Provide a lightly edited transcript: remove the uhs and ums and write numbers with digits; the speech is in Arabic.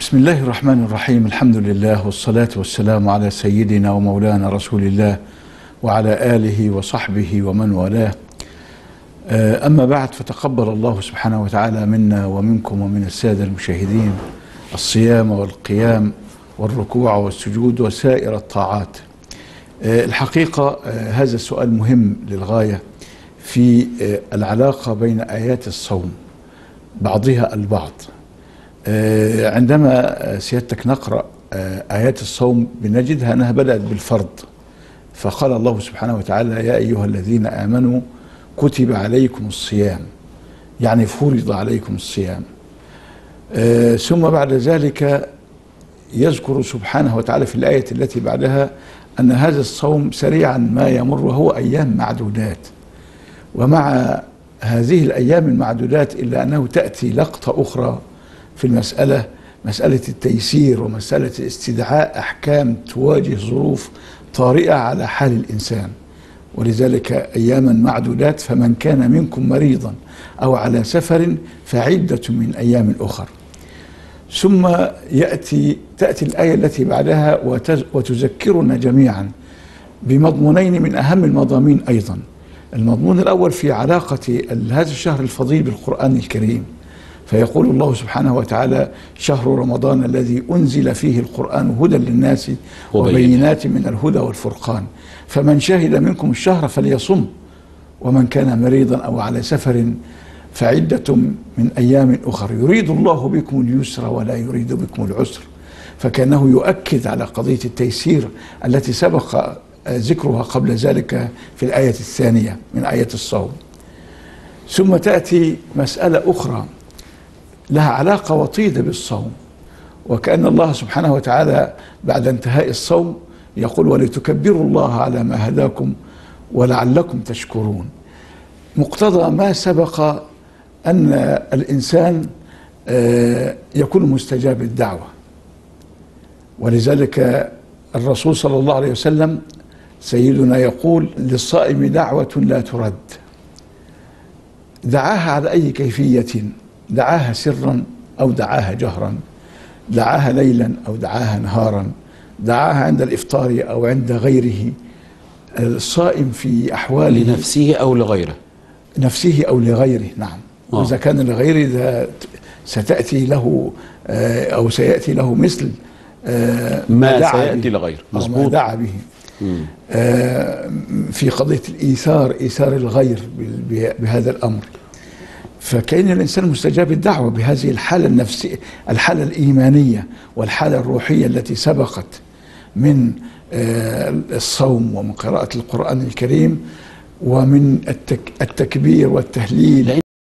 بسم الله الرحمن الرحيم. الحمد لله والصلاة والسلام على سيدنا ومولانا رسول الله وعلى آله وصحبه ومن والاه. أما بعد، فتقبل الله سبحانه وتعالى منا ومنكم ومن السادة المشاهدين الصيام والقيام والركوع والسجود وسائر الطاعات. الحقيقة هذا السؤال مهم للغاية في العلاقة بين آيات الصوم بعضها البعض. عندما سيادتك نقرأ آيات الصوم بنجدها أنها بدأت بالفرض، فقال الله سبحانه وتعالى: يا أيها الذين آمنوا كتب عليكم الصيام، يعني فرض عليكم الصيام. ثم بعد ذلك يذكر سبحانه وتعالى في الآية التي بعدها أن هذا الصوم سريعا ما يمر، وهو أيام معدودات، ومع هذه الأيام المعدودات إلا أنه تأتي لقطة أخرى في المسألة، مسألة التيسير ومسألة استدعاء أحكام تواجه ظروف طارئة على حال الإنسان. ولذلك أياما معدودات، فمن كان منكم مريضا أو على سفر فعدة من أيام أخر. ثم تأتي الآية التي بعدها وتذكرنا جميعا بمضمونين من أهم المضامين أيضا. المضمون الأول في علاقة هذا الشهر الفضيل بالقرآن الكريم، فيقول الله سبحانه وتعالى: شهر رمضان الذي أنزل فيه القرآن هدى للناس وبينات من الهدى والفرقان، فمن شهد منكم الشهر فليصم، ومن كان مريضا أو على سفر فعدة من أيام أخر. يريد الله بكم اليسر ولا يريد بكم العسر، فكأنه يؤكد على قضية التيسير التي سبق ذكرها قبل ذلك في الآية الثانية من آية الصوم. ثم تأتي مسألة أخرى لها علاقة وطيدة بالصوم، وكأن الله سبحانه وتعالى بعد انتهاء الصوم يقول: ولتكبروا الله على ما هداكم ولعلكم تشكرون. مقتضى ما سبق أن الإنسان يكون مستجاب الدعوة، ولذلك الرسول صلى الله عليه وسلم سيدنا يقول: للصائم دعوة لا ترد، دعاها على أي كيفية، دعاها سرا أو دعاها جهرا، دعاها ليلا أو دعاها نهارا، دعاها عند الإفطار أو عند غيره. الصائم في أحواله، لنفسه أو لغيره، نفسه أو لغيره، نعم. وإذا كان لغيره ده ستأتي له أو سيأتي له مثل ما سيأتي لغيره، مظبوط، دعا به. في قضية الإيثار، إيثار الغير بهذا الأمر، فكأن الإنسان مستجاب الدعوة بهذه الحالة النفسية، الحالة الإيمانية والحالة الروحية التي سبقت من الصوم ومن قراءة القرآن الكريم ومن التكبير والتهليل.